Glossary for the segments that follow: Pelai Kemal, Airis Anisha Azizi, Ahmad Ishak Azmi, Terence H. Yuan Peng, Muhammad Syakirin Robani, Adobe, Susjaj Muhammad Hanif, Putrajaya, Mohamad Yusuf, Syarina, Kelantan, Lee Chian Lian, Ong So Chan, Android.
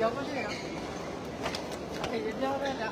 要不这样，给人家外家。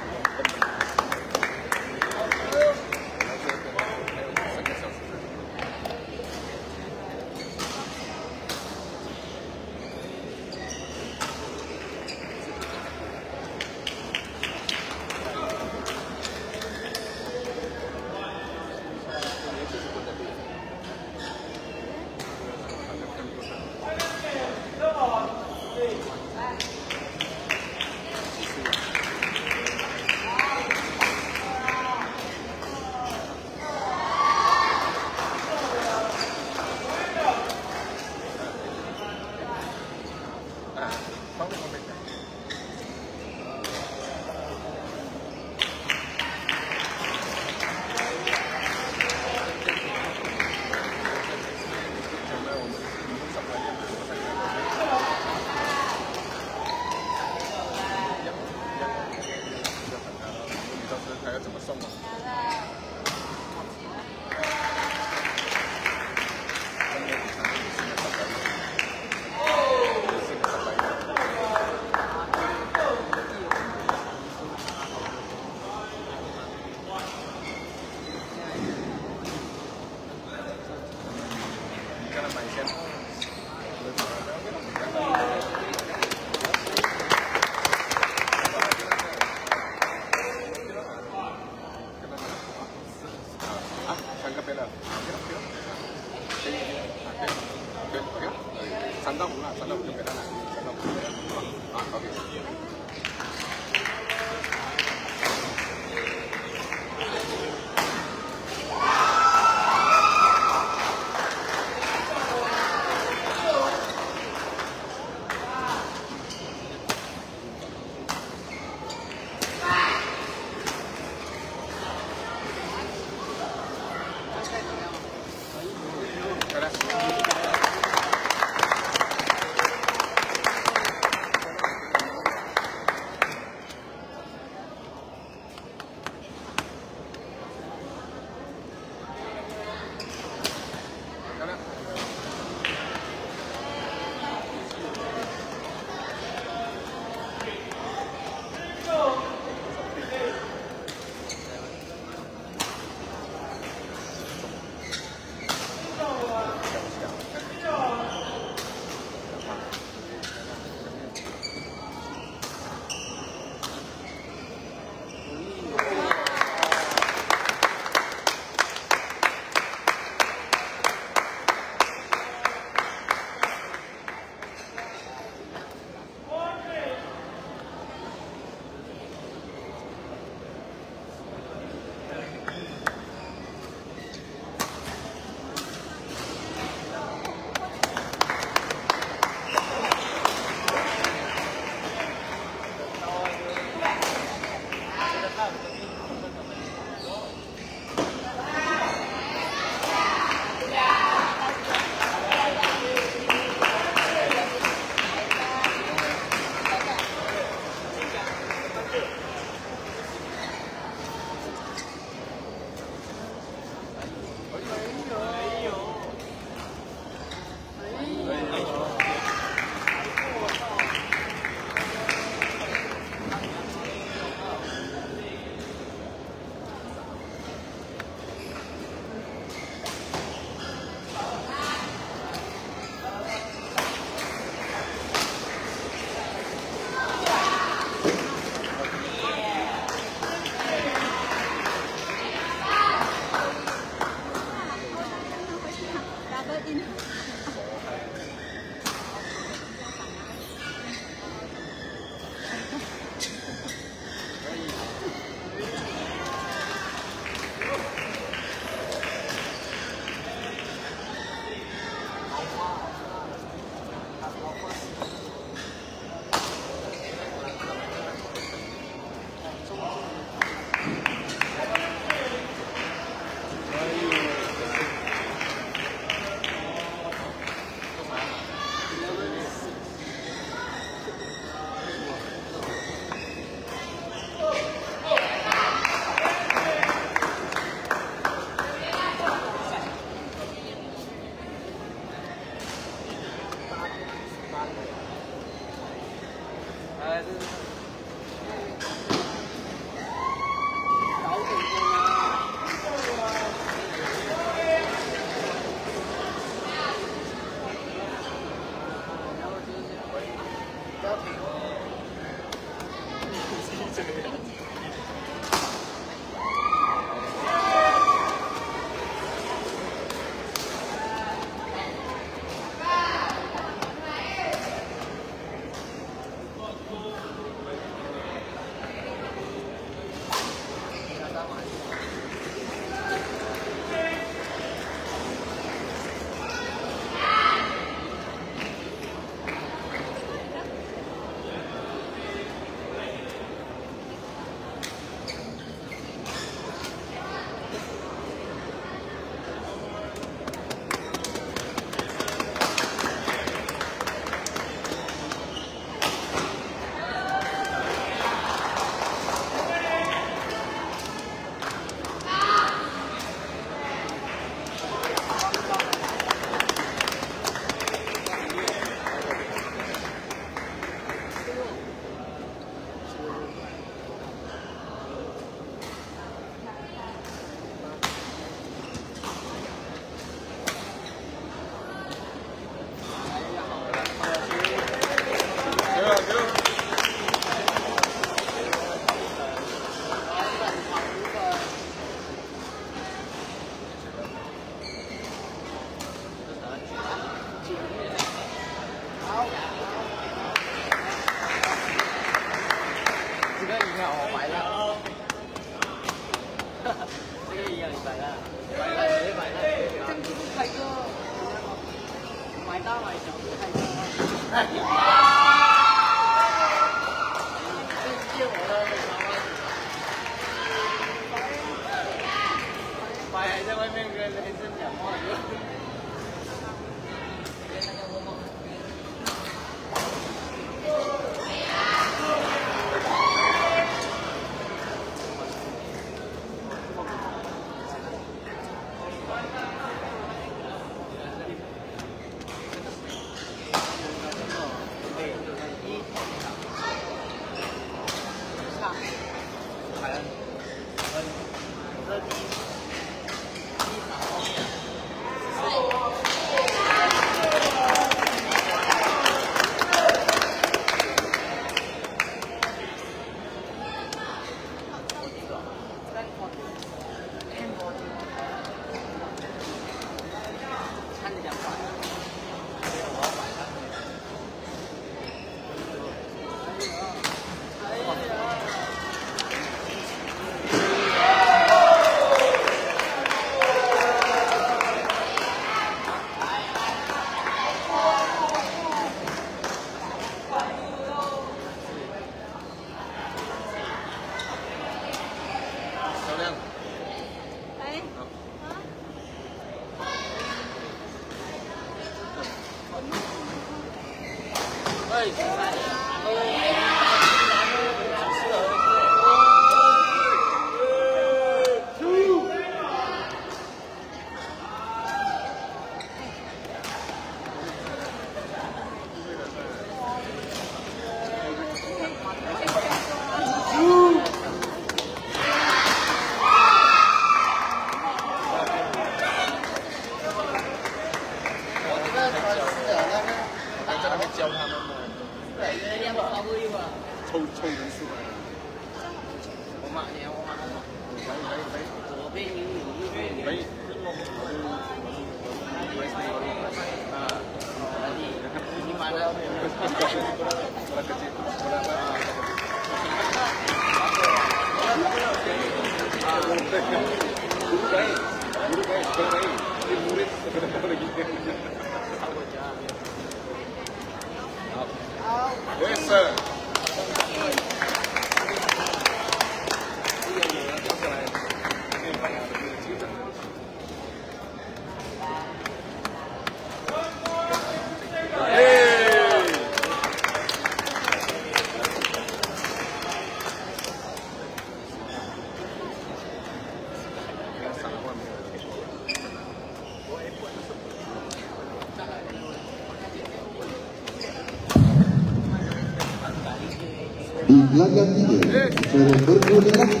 Di belakang tiga, secara bergoleh lagi,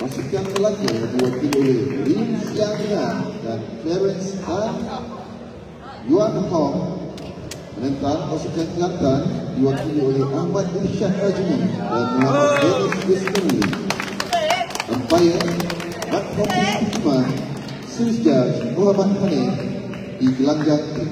masukkan lelaki yang diwakili oleh Lee Chian Lian dan Terence H. Yuan Peng. Menentang pasukan Kelantan diwakili oleh Ahmad Ishak Azmi dan Mohamad Yusuf history. Umpire, Bapak Susjaj Muhammad Hanif di gelangan 3.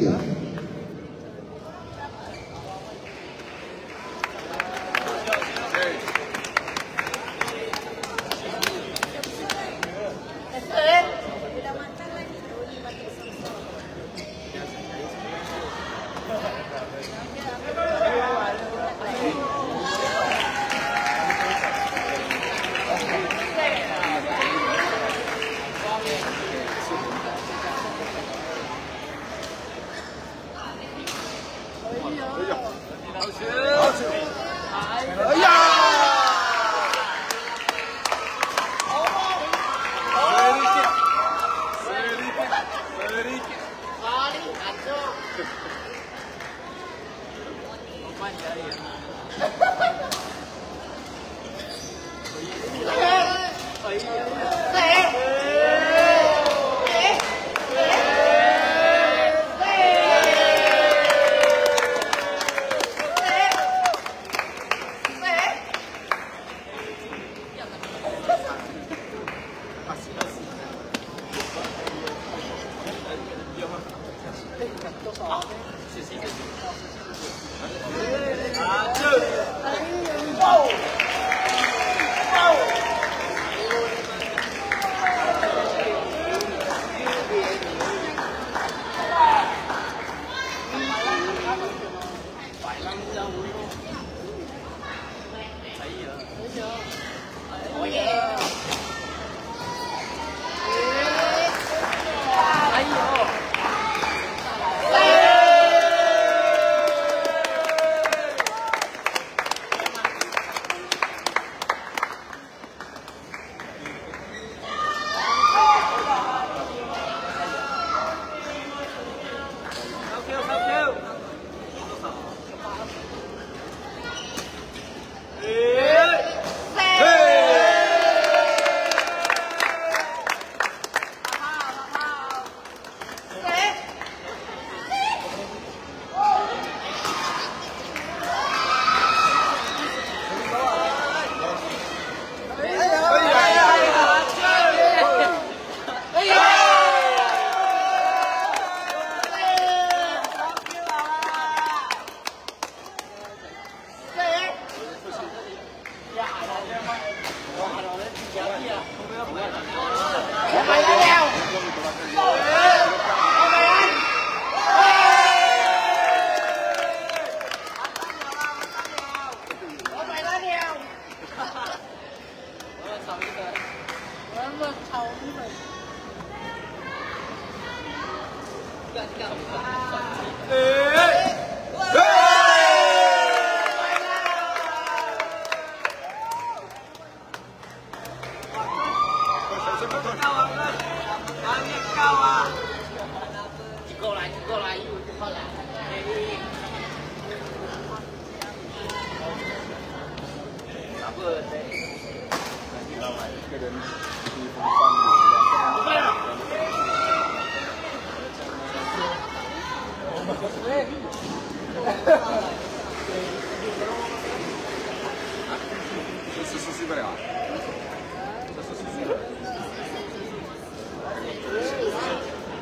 Terima kasih.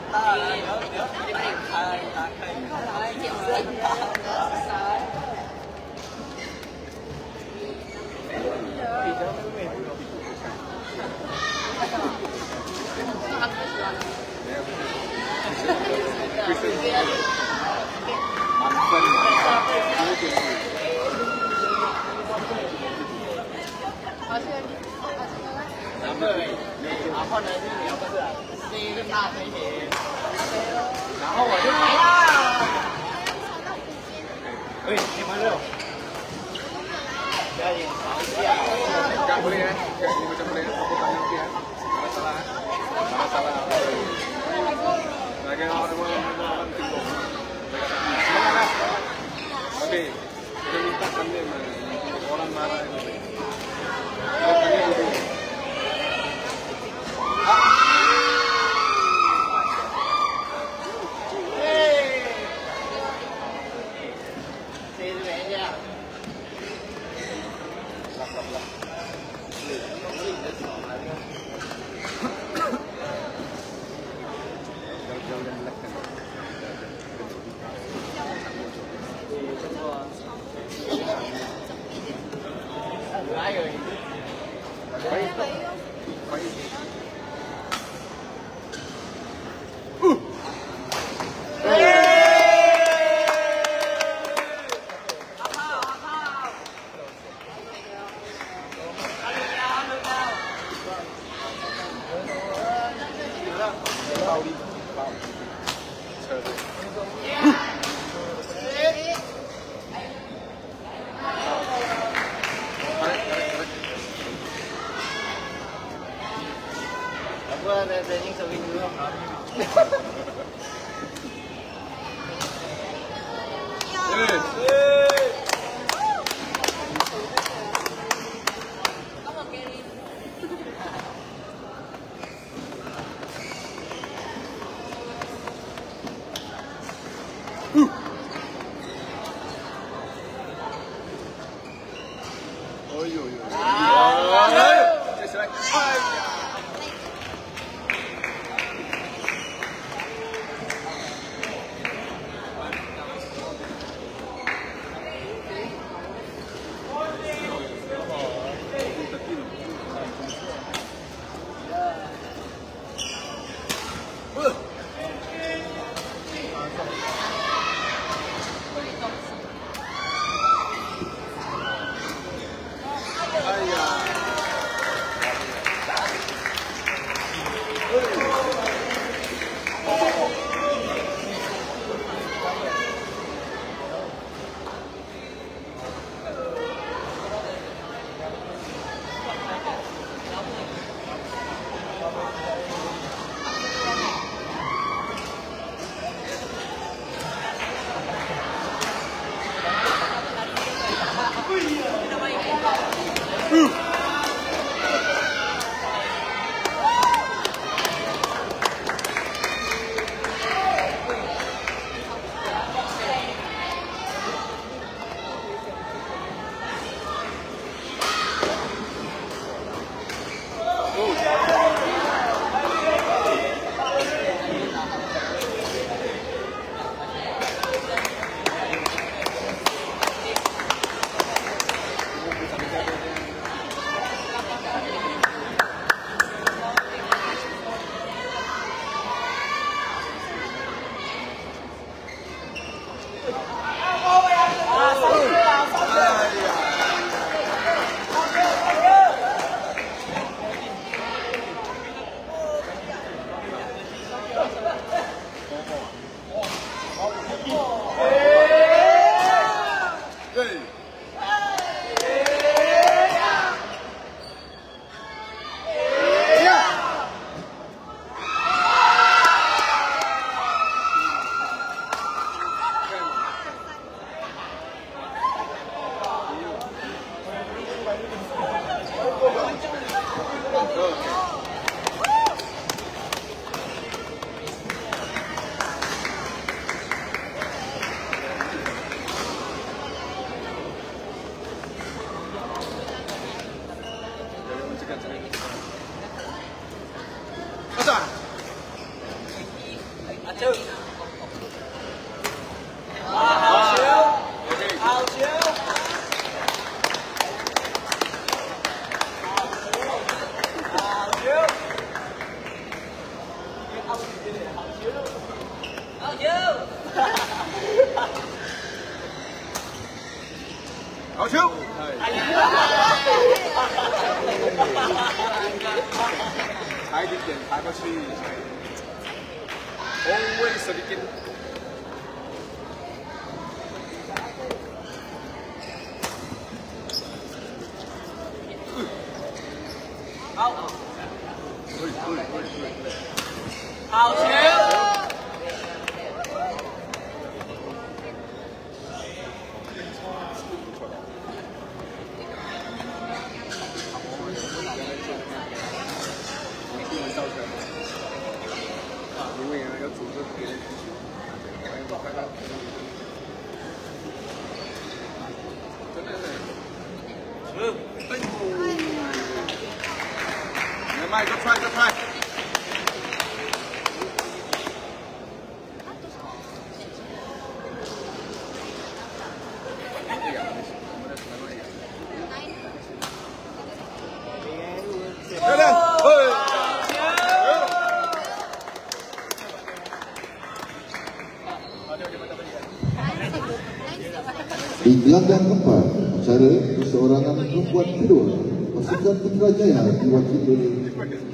Gelandang keempat, acara perseorangan perempuan kedua, pasukan Putrajaya diwakili oleh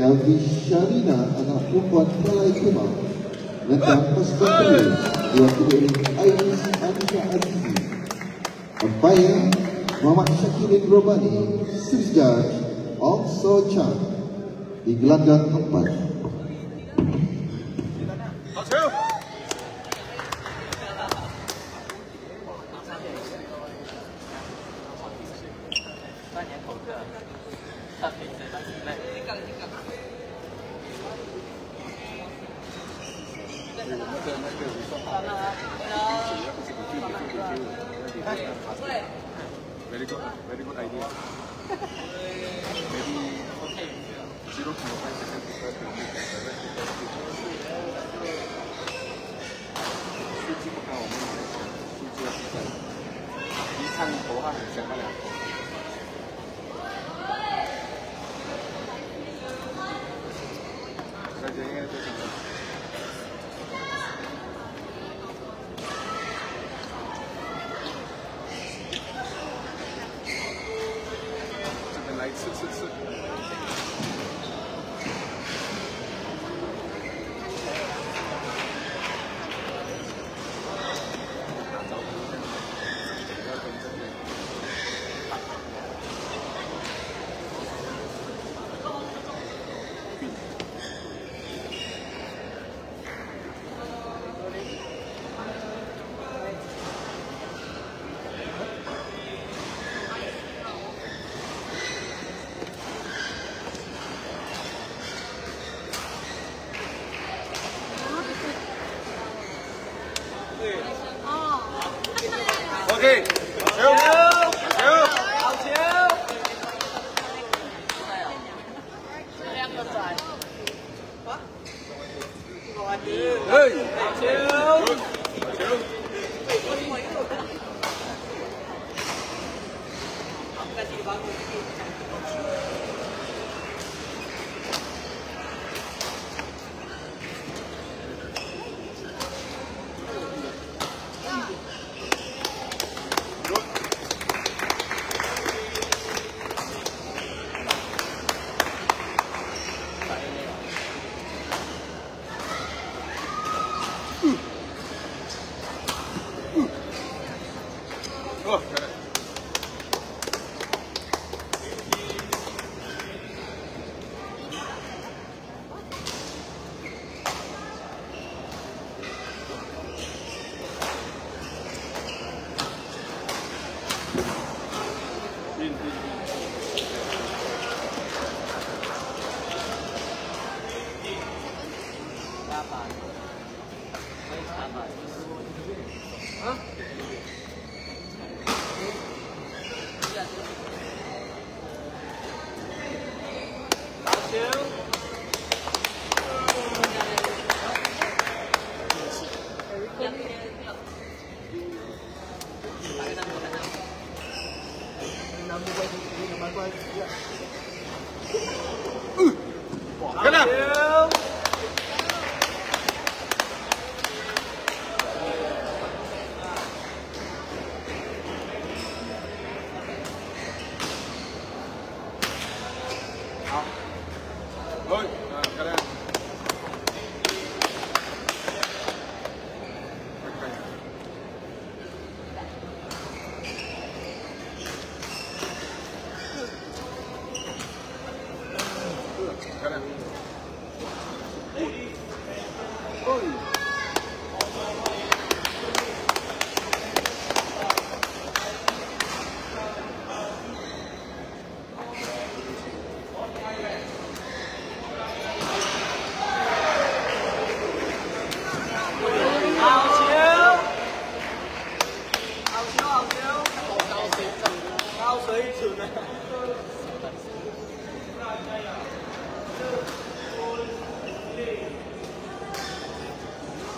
Kalvi Syarina, anak perempuan Pelai Kemal. Gelandang pasukan kedua diwakili oleh Airis Anisha Azizi. Umpire Muhammad Syakirin Robani, Swiss Judge Ong So Chan. Di gelandang keempat. Very good idea. Maybe 0.5 seconds to start the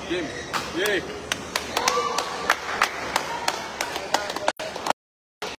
Game. Yay!